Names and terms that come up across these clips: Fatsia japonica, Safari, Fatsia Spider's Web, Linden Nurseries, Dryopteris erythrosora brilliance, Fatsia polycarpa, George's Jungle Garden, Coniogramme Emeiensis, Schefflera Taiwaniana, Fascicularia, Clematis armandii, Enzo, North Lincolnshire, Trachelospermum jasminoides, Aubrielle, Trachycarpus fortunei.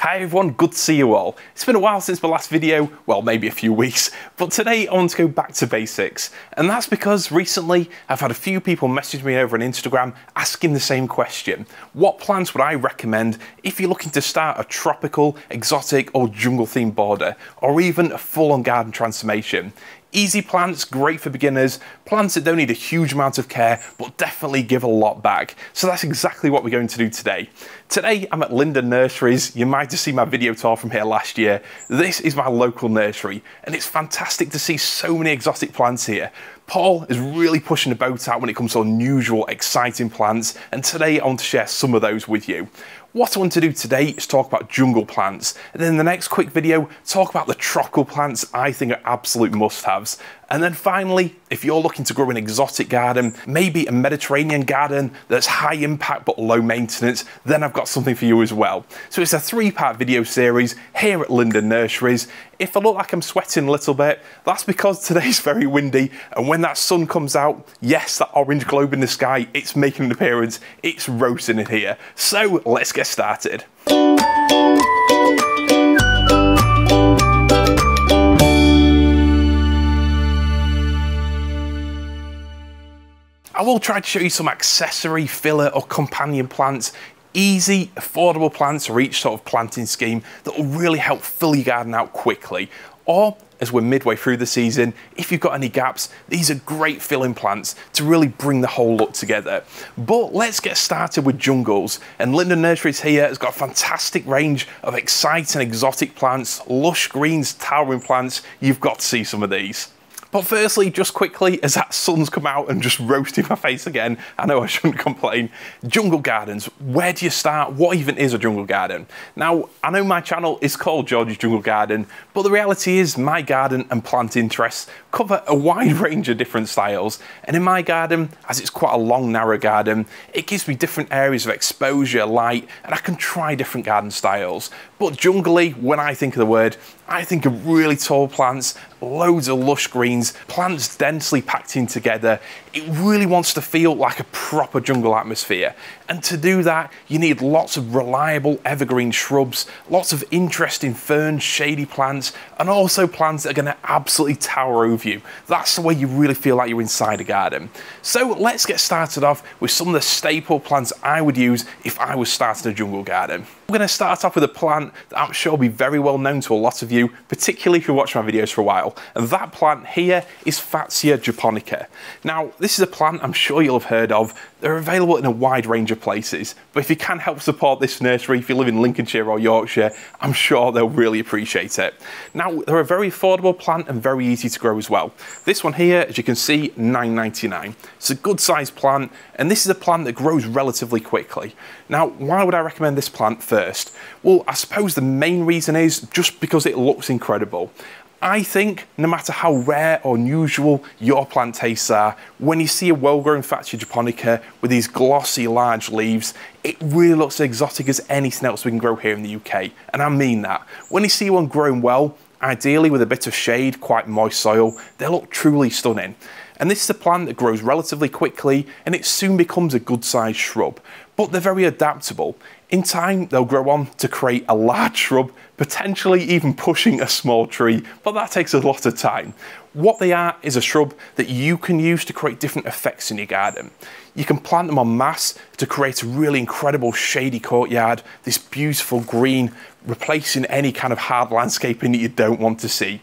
Hi everyone, good to see you all. It's been a while since my last video, well maybe a few weeks, but today I want to go back to basics. And that's because recently I've had a few people message me over on Instagram asking the same question. What plants would I recommend if you're looking to start a tropical, exotic or jungle themed border, or even a full on garden transformation? Easy plants, great for beginners, plants that don't need a huge amount of care, but definitely give a lot back. So that's exactly what we're going to do today. Today, I'm at Linden Nurseries. You might have seen my video tour from here last year. This is my local nursery, and it's fantastic to see so many exotic plants here. Paul is really pushing the boat out when it comes to unusual, exciting plants, and today I want to share some of those with you. What I want to do today is talk about jungle plants, and then in the next quick video, talk about the tropical plants I think are absolute must-haves. And then finally, if you're looking to grow an exotic garden, maybe a Mediterranean garden that's high impact but low maintenance, then I've got something for you as well. So it's a three-part video series here at Linden Nurseries. If I look like I'm sweating a little bit, that's because today's very windy, and when that sun comes out, yes, that orange globe in the sky, it's making an appearance, it's roasting in here. So let's get started. I will try to show you some accessory, filler or companion plants. Easy, affordable plants for each sort of planting scheme that will really help fill your garden out quickly. Or, as we're midway through the season, if you've got any gaps, these are great filling plants to really bring the whole look together. But let's get started with jungles. And Linden Nurseries here has got a fantastic range of exciting exotic plants, lush greens, towering plants. You've got to see some of these. But firstly, just quickly, as that sun's come out and just roasted my face again, I know I shouldn't complain. Jungle gardens, where do you start? What even is a jungle garden? Now, I know my channel is called George's Jungle Garden, but the reality is my garden and plant interests cover a wide range of different styles. And in my garden, as it's quite a long, narrow garden, it gives me different areas of exposure, light, and I can try different garden styles. But jungly, when I think of the word, I think of really tall plants, loads of lush greens, plants densely packed in together. It really wants to feel like a proper jungle atmosphere. And to do that, you need lots of reliable evergreen shrubs, lots of interesting ferns, shady plants, and also plants that are gonna absolutely tower over you. That's the way you really feel like you're inside a garden. So let's get started off with some of the staple plants I would use if I was starting a jungle garden. I'm gonna start off with a plant that I'm sure will be very well known to a lot of you, particularly if you watch my videos for a while. And that plant here is Fatsia japonica. Now, this is a plant I'm sure you'll have heard of. They're available in a wide range of places, but if you can help support this nursery, if you live in Lincolnshire or Yorkshire, I'm sure they'll really appreciate it. Now, they're a very affordable plant and very easy to grow as well. This one here, as you can see, $9.99. It's a good sized plant, and this is a plant that grows relatively quickly. Now, why would I recommend this plant first? Well, I suppose the main reason is just because it looks incredible. I think no matter how rare or unusual your plant tastes are, when you see a well-grown Fatsia japonica with these glossy large leaves, it really looks as exotic as anything else we can grow here in the UK. And I mean that. When you see one growing well, ideally with a bit of shade, quite moist soil, they look truly stunning. And this is a plant that grows relatively quickly, and it soon becomes a good-sized shrub. But they're very adaptable. In time, they'll grow on to create a large shrub, potentially even pushing a small tree, but that takes a lot of time. What they are is a shrub that you can use to create different effects in your garden. You can plant them en masse to create a really incredible shady courtyard, this beautiful green, replacing any kind of hard landscaping that you don't want to see.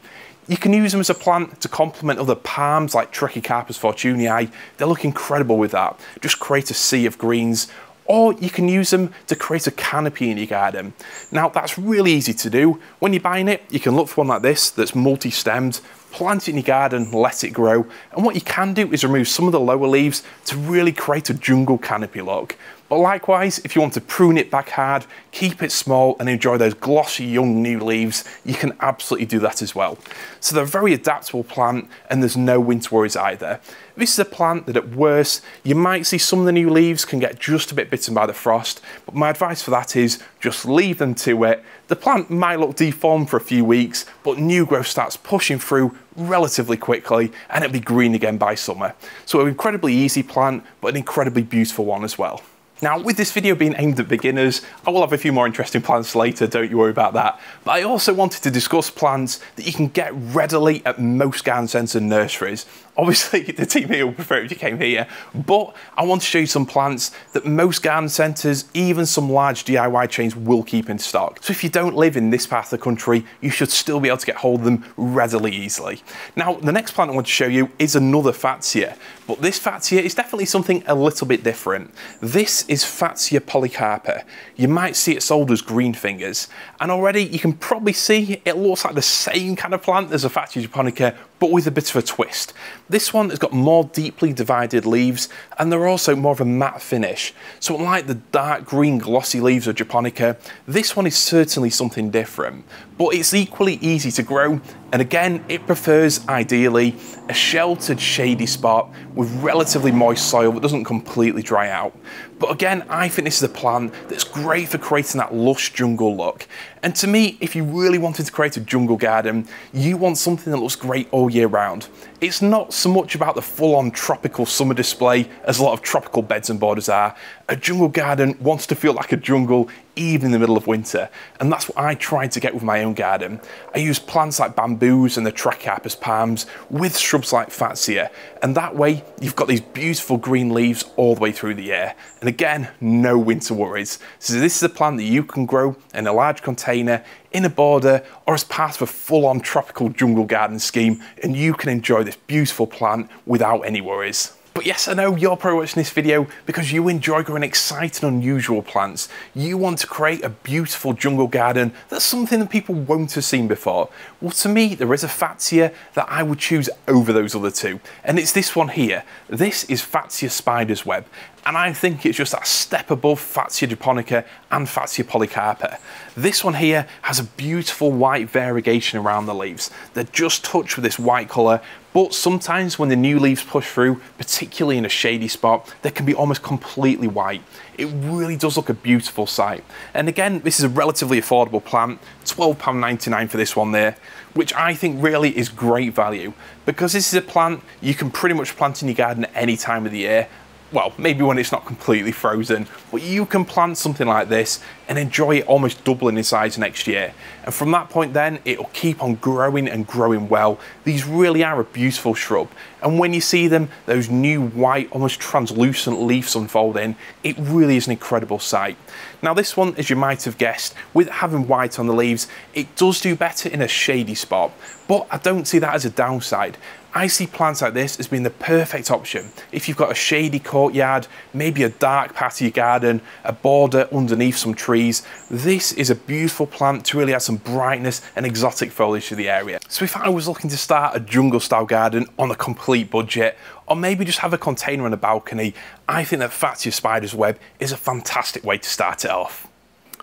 You can use them as a plant to complement other palms like Trachycarpus fortunei. They look incredible with that. Just create a sea of greens. Or you can use them to create a canopy in your garden. Now, that's really easy to do. When you're buying it, you can look for one like this that's multi-stemmed, plant it in your garden, let it grow. And what you can do is remove some of the lower leaves to really create a jungle canopy look. But likewise, if you want to prune it back hard, keep it small and enjoy those glossy young new leaves, you can absolutely do that as well. So they're a very adaptable plant, and there's no winter worries either. This is a plant that at worst, you might see some of the new leaves can get just a bit bitten by the frost, but my advice for that is just leave them to it. The plant might look deformed for a few weeks, but new growth starts pushing through relatively quickly, and it'll be green again by summer. So an incredibly easy plant, but an incredibly beautiful one as well. Now, with this video being aimed at beginners, I will have a few more interesting plants later, don't you worry about that. But I also wanted to discuss plants that you can get readily at most garden centres and nurseries. Obviously, the team here would prefer if you came here, but I want to show you some plants that most garden centres, even some large DIY chains, will keep in stock. So if you don't live in this part of the country, you should still be able to get hold of them readily easily. Now, the next plant I want to show you is another Fatsia, but this Fatsia is definitely something a little bit different. This is Fatsia polycarpa. You might see it sold as green fingers, and already you can probably see it looks like the same kind of plant as a Fatsia japonica, but with a bit of a twist. This one has got more deeply divided leaves, and they're also more of a matte finish. So unlike the dark green glossy leaves of japonica, this one is certainly something different, but it's equally easy to grow. And again, it prefers, ideally, a sheltered, shady spot with relatively moist soil that doesn't completely dry out. But again, I think this is a plant that's great for creating that lush jungle look. And to me, if you really wanted to create a jungle garden, you want something that looks great all year round. It's not so much about the full-on tropical summer display as a lot of tropical beds and borders are. A jungle garden wants to feel like a jungle even in the middle of winter, and that's what I tried to get with my own garden. I use plants like bamboos and the Trachycarpus palms with shrubs like Fatsia, and that way you've got these beautiful green leaves all the way through the year. And again, no winter worries. So this is a plant that you can grow in a large container, in a border, or as part of a full-on tropical jungle garden scheme, and you can enjoy this beautiful plant without any worries. But yes, I know you're probably watching this video because you enjoy growing exciting, unusual plants. You want to create a beautiful jungle garden that's something that people won't have seen before. Well, to me, there is a Fatsia that I would choose over those other two, and it's this one here. This is Fatsia Spider's Web, and I think it's just that step above Fatsia japonica and Fatsia polycarpa. This one here has a beautiful white variegation around the leaves. They're just touched with this white colour, but sometimes when the new leaves push through, particularly in a shady spot, they can be almost completely white. It really does look a beautiful sight. And again, this is a relatively affordable plant, £12.99 for this one there, which I think really is great value, because this is a plant you can pretty much plant in your garden at any time of the year. Well, maybe when it's not completely frozen, but you can plant something like this and enjoy it almost doubling in size next year. And from that point then, it'll keep on growing and growing well. These really are a beautiful shrub. And when you see them, those new white, almost translucent leaves unfolding, it really is an incredible sight. Now this one, as you might have guessed, with having white on the leaves, it does do better in a shady spot, but I don't see that as a downside. I see plants like this as being the perfect option if you've got a shady courtyard, maybe a dark part of your garden, a border underneath some trees. This is a beautiful plant to really add some brightness and exotic foliage to the area. So if I was looking to start a jungle style garden on a complete budget, or maybe just have a container on a balcony, I think that Fatsia Spider's Web is a fantastic way to start it off.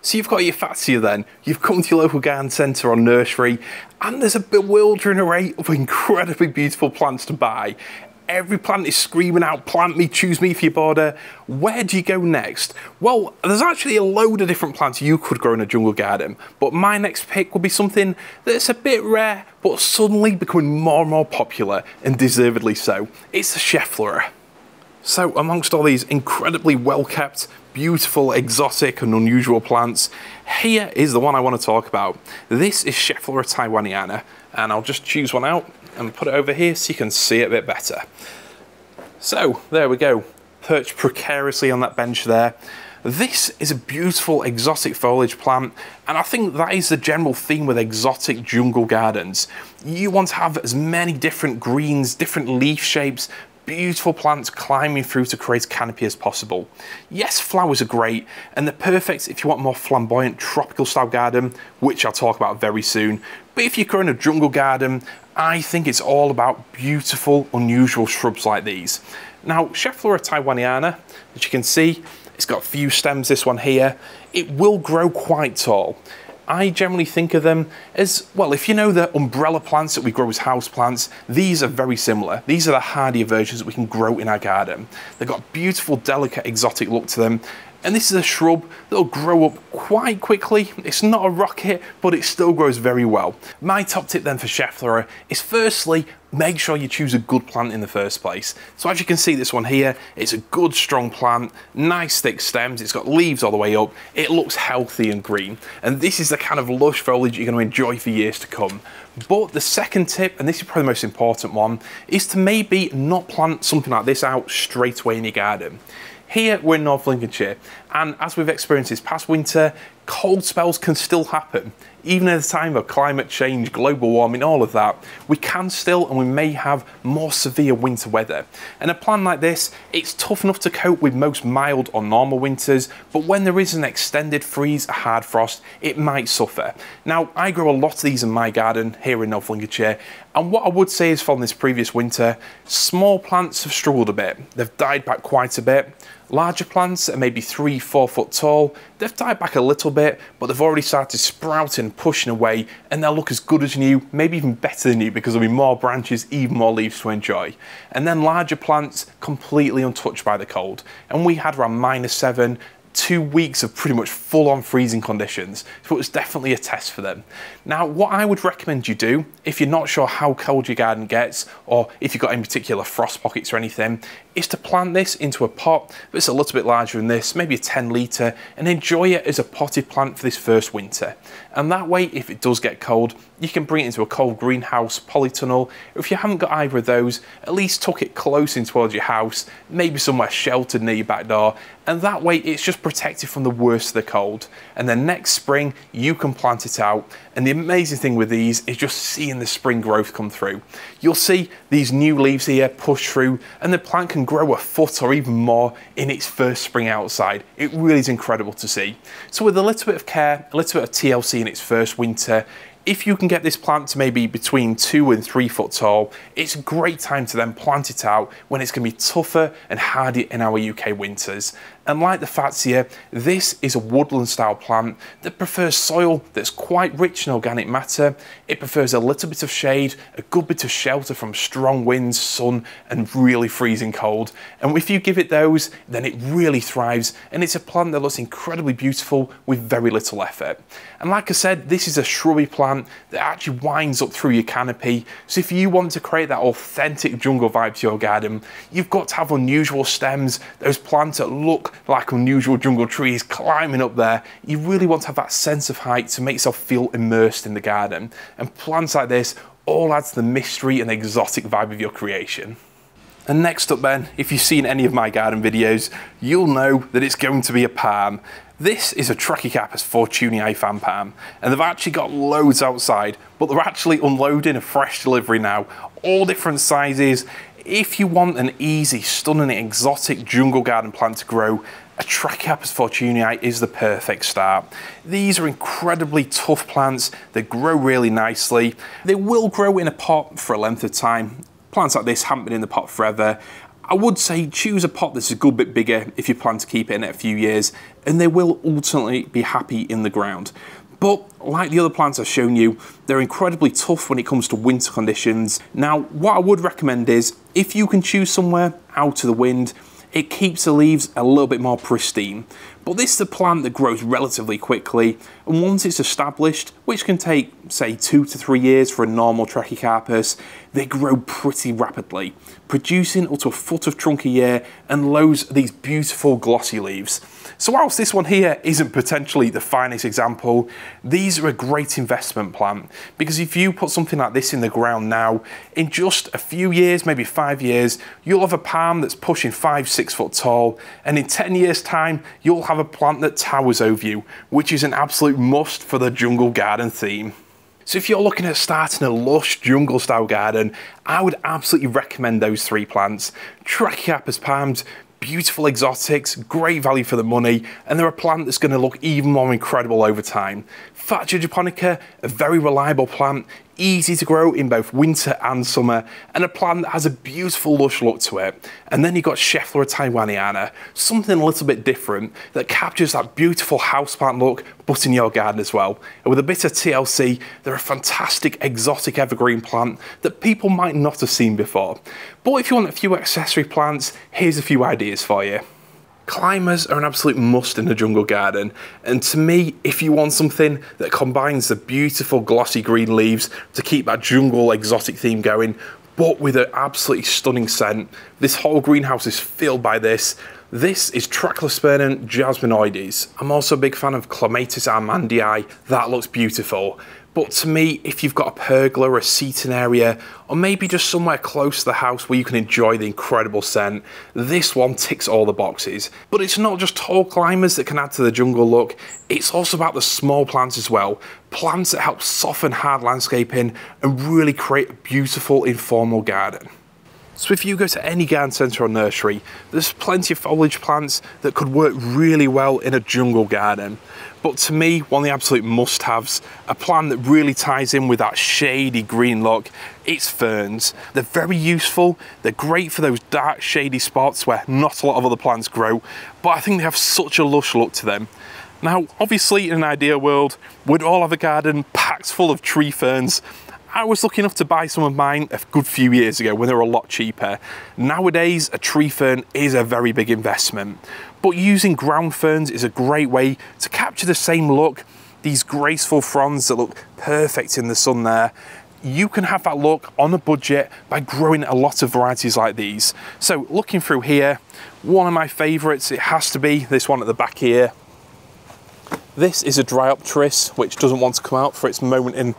So you've got your Fatsia then, you've come to your local garden centre or nursery, and there's a bewildering array of incredibly beautiful plants to buy. Every plant is screaming out, plant me, choose me for your border. Where do you go next? Well, there's actually a load of different plants you could grow in a jungle garden, but my next pick would be something that's a bit rare, but suddenly becoming more and more popular, and deservedly so. It's the Schefflera. So amongst all these incredibly well-kept, beautiful, exotic and unusual plants, here is the one I want to talk about. This is Schefflera Taiwaniana, and I'll just choose one out and put it over here so you can see it a bit better. So there we go, perched precariously on that bench there. This is a beautiful exotic foliage plant, and I think that is the general theme with exotic jungle gardens. You want to have as many different greens, different leaf shapes, beautiful plants climbing through to create a canopy as possible. Yes, flowers are great, and they're perfect if you want a more flamboyant tropical style garden, which I'll talk about very soon. But if you're growing a jungle garden, I think it's all about beautiful, unusual shrubs like these. Now, Schefflera Taiwaniana, as you can see, it's got a few stems, this one here. It will grow quite tall. I generally think of them as, well, if you know the umbrella plants that we grow as house plants, these are very similar. These are the hardier versions that we can grow in our garden. They've got a beautiful, delicate, exotic look to them. And this is a shrub that'll grow up quite quickly. It's not a rocket, but it still grows very well. My top tip then for Schefflera is, firstly, make sure you choose a good plant in the first place. So as you can see this one here, it's a good strong plant, nice thick stems, it's got leaves all the way up, it looks healthy and green. And this is the kind of lush foliage you're going to enjoy for years to come. But the second tip, and this is probably the most important one, is to maybe not plant something like this out straight away in your garden. Here we're in North Lincolnshire, and as we've experienced this past winter, cold spells can still happen. Even at a time of climate change, global warming, all of that, we can still, and we may have more severe winter weather. And a plant like this, it's tough enough to cope with most mild or normal winters, but when there is an extended freeze, a hard frost, it might suffer. Now, I grow a lot of these in my garden here in North Lincolnshire, and what I would say is from this previous winter, small plants have struggled a bit. They've died back quite a bit. Larger plants that are maybe 3-4 foot tall, they've died back a little bit, but they've already started sprouting, pushing away, and they'll look as good as new, maybe even better than new, because there'll be more branches, even more leaves to enjoy. And then larger plants completely untouched by the cold. And we had around -7, 2 weeks of pretty much full-on freezing conditions, so it was definitely a test for them. Now, what I would recommend you do, if you're not sure how cold your garden gets, or if you've got any particular frost pockets or anything, is to plant this into a pot that's a little bit larger than this, maybe a 10-litre, and enjoy it as a potted plant for this first winter. And that way, if it does get cold, you can bring it into a cold greenhouse, polytunnel, or if you haven't got either of those, at least tuck it close in towards your house, maybe somewhere sheltered near your back door, and that way it's just protected from the worst of the cold. And then next spring, you can plant it out. And the amazing thing with these is just seeing the spring growth come through. You'll see these new leaves here push through, and the plant can grow a foot or even more in its first spring outside. It really is incredible to see. So with a little bit of care, a little bit of TLC in its first winter, if you can get this plant to maybe between 2 and 3 foot tall, it's a great time to then plant it out when it's going to be tougher and hardy in our UK winters. And like the Fatsia, this is a woodland style plant that prefers soil that's quite rich in organic matter. It prefers a little bit of shade, a good bit of shelter from strong winds, sun, and really freezing cold. And if you give it those, then it really thrives, and it's a plant that looks incredibly beautiful with very little effort. And like I said, this is a shrubby plant that actually winds up through your canopy. So if you want to create that authentic jungle vibe to your garden, you've got to have unusual stems, those plants that look like unusual jungle trees climbing up there. You really want to have that sense of height to make yourself feel immersed in the garden. And plants like this all add to the mystery and exotic vibe of your creation. And next up then, if you've seen any of my garden videos, you'll know that it's going to be a palm. This is a Trachycarpus fortunei fan palm, and they've actually got loads outside, but they're actually unloading a fresh delivery now, all different sizes. If you want an easy, stunning, exotic jungle garden plant to grow, a Trachycarpus fortunei is the perfect start. These are incredibly tough plants that grow really nicely. They will grow in a pot for a length of time. Plants like this haven't been in the pot forever. I would say choose a pot that's a good bit bigger if you plan to keep it in it a few years, and they will ultimately be happy in the ground. But like the other plants I've shown you, they're incredibly tough when it comes to winter conditions. Now, what I would recommend is, if you can choose somewhere out of the wind, it keeps the leaves a little bit more pristine. But this is a plant that grows relatively quickly, and once it's established, which can take, say, 2 to 3 years for a normal Trachycarpus, they grow pretty rapidly, producing up to a foot of trunk a year and loads of these beautiful glossy leaves. So whilst this one here isn't potentially the finest example, these are a great investment plant, because if you put something like this in the ground now, in just a few years, maybe 5 years, you'll have a palm that's pushing 5-6 foot tall, and in 10 years time, you'll have a plant that towers over you, which is an absolute must for the jungle garden theme. So if you're looking at starting a lush jungle style garden, I would absolutely recommend those three plants. Trachycarpus palms, beautiful exotics, great value for the money, and they're a plant that's going to look even more incredible over time. Fatsia japonica, a very reliable plant, easy to grow in both winter and summer, and a plant that has a beautiful lush look to it. And then you've got Schefflera Taiwaniana, something a little bit different that captures that beautiful houseplant look, but in your garden as well. And with a bit of TLC, they're a fantastic exotic evergreen plant that people might not have seen before. But if you want a few accessory plants, here's a few ideas for you. Climbers are an absolute must in a jungle garden, and to me, if you want something that combines the beautiful glossy green leaves to keep that jungle exotic theme going, but with an absolutely stunning scent, this whole greenhouse is filled by this. This is Trachelospermum jasminoides. I'm also a big fan of Clematis armandii. That looks beautiful. But to me, if you've got a pergola or a seating area, or maybe just somewhere close to the house where you can enjoy the incredible scent, this one ticks all the boxes. But it's not just tall climbers that can add to the jungle look, it's also about the small plants as well. Plants that help soften hard landscaping and really create a beautiful informal garden. So if you go to any garden centre or nursery, there's plenty of foliage plants that could work really well in a jungle garden. But to me, one of the absolute must-haves, a plant that really ties in with that shady green look, it's ferns. They're very useful, they're great for those dark, shady spots where not a lot of other plants grow, but I think they have such a lush look to them. Now, obviously in an ideal world, we'd all have a garden packed full of tree ferns. I was lucky enough to buy some of mine a good few years ago when they were a lot cheaper. Nowadays, a tree fern is a very big investment, but using ground ferns is a great way to capture the same look, these graceful fronds that look perfect in the sun there. You can have that look on a budget by growing a lot of varieties like these. So looking through here, one of my favorites, it has to be this one at the back here. This is a Dryopteris, which doesn't want to come out for its moment in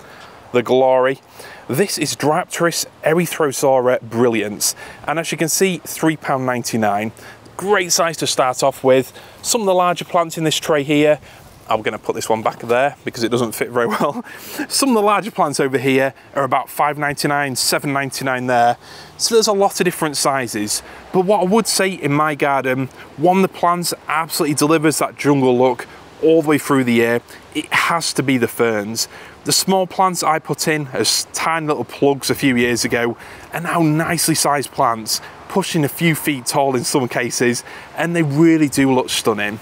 the glory. This is Dryopteris erythrosora brilliance, and as you can see, £3.99. Great size to start off with. Some of the larger plants in this tray here, I'm going to put this one back there because it doesn't fit very well. Some of the larger plants over here are about £5.99, £7.99 there. So there's a lot of different sizes. But what I would say in my garden, one of the plants absolutely delivers that jungle look all the way through the year, it has to be the ferns. The small plants I put in as tiny little plugs a few years ago are now nicely sized plants, pushing a few feet tall in some cases, and they really do look stunning.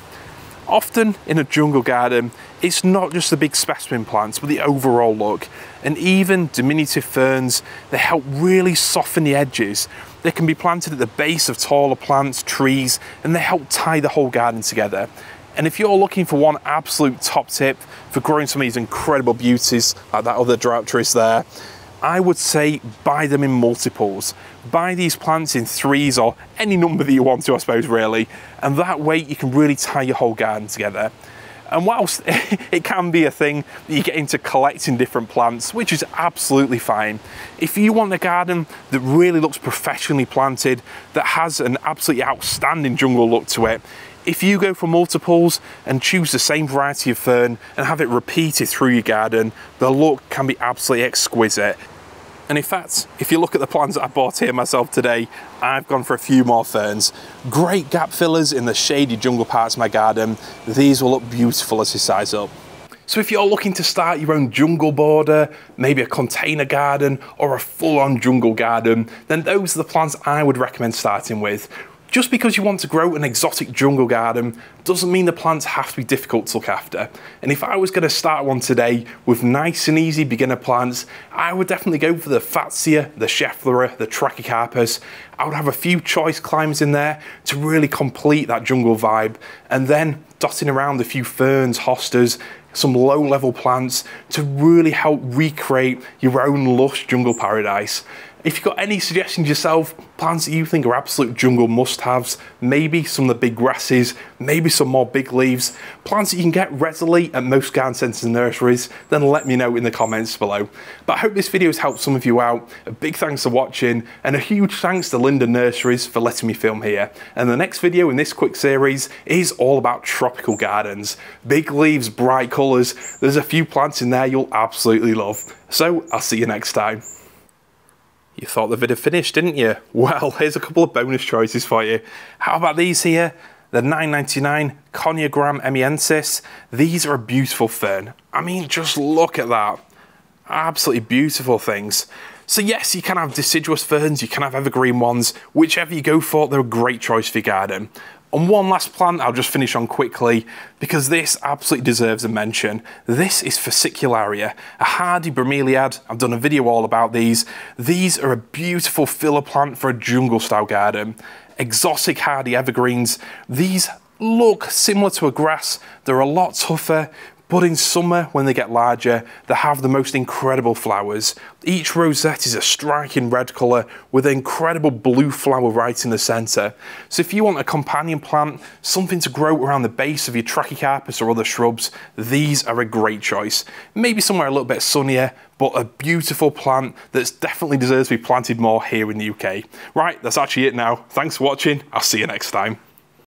Often in a jungle garden, it's not just the big specimen plants, but the overall look. And even diminutive ferns, they help really soften the edges. They can be planted at the base of taller plants, trees, and they help tie the whole garden together. And if you're looking for one absolute top tip for growing some of these incredible beauties, like that other Dryopteris there, I would say buy them in multiples. Buy these plants in threes or any number that you want to, I suppose, really. And that way you can really tie your whole garden together. And whilst it can be a thing that you get into collecting different plants, which is absolutely fine, if you want a garden that really looks professionally planted, that has an absolutely outstanding jungle look to it, if you go for multiples and choose the same variety of fern and have it repeated through your garden, the look can be absolutely exquisite. And in fact, if you look at the plants that I bought here myself today, I've gone for a few more ferns. Great gap fillers in the shady jungle parts of my garden. These will look beautiful as they size up. So if you're looking to start your own jungle border, maybe a container garden or a full-on jungle garden, then those are the plants I would recommend starting with. Just because you want to grow an exotic jungle garden doesn't mean the plants have to be difficult to look after. And if I was going to start one today with nice and easy beginner plants, I would definitely go for the Fatsia, the Schefflera, the Trachycarpus. I would have a few choice climbers in there to really complete that jungle vibe, and then dotting around a few ferns, hostas, some low-level plants to really help recreate your own lush jungle paradise. If you've got any suggestions yourself, plants that you think are absolute jungle must-haves, maybe some of the big grasses, maybe some more big leaves, plants that you can get readily at most garden centres and nurseries, then let me know in the comments below. But I hope this video has helped some of you out. A big thanks for watching, and a huge thanks to Linden Nurseries for letting me film here. And the next video in this quick series is all about tropical gardens. Big leaves, bright colours, there's a few plants in there you'll absolutely love. So I'll see you next time. You thought the video finished, didn't you? Well, here's a couple of bonus choices for you. How about these here? The $9.99 Coniogramme Emeiensis. These are a beautiful fern. I mean, just look at that. Absolutely beautiful things. So yes, you can have deciduous ferns, you can have evergreen ones. Whichever you go for, they're a great choice for your garden. And one last plant I'll just finish on quickly, because this absolutely deserves a mention. This is Fascicularia, a hardy bromeliad. I've done a video all about these. These are a beautiful filler plant for a jungle style garden. exotic hardy evergreens. These look similar to a grass, they're a lot tougher, but in summer when they get larger, they have the most incredible flowers. Each rosette is a striking red colour with an incredible blue flower right in the centre. So if you want a companion plant, something to grow around the base of your Trachycarpus or other shrubs, these are a great choice. Maybe somewhere a little bit sunnier, but a beautiful plant that definitely deserves to be planted more here in the UK. Right, that's actually it now. Thanks for watching, I'll see you next time.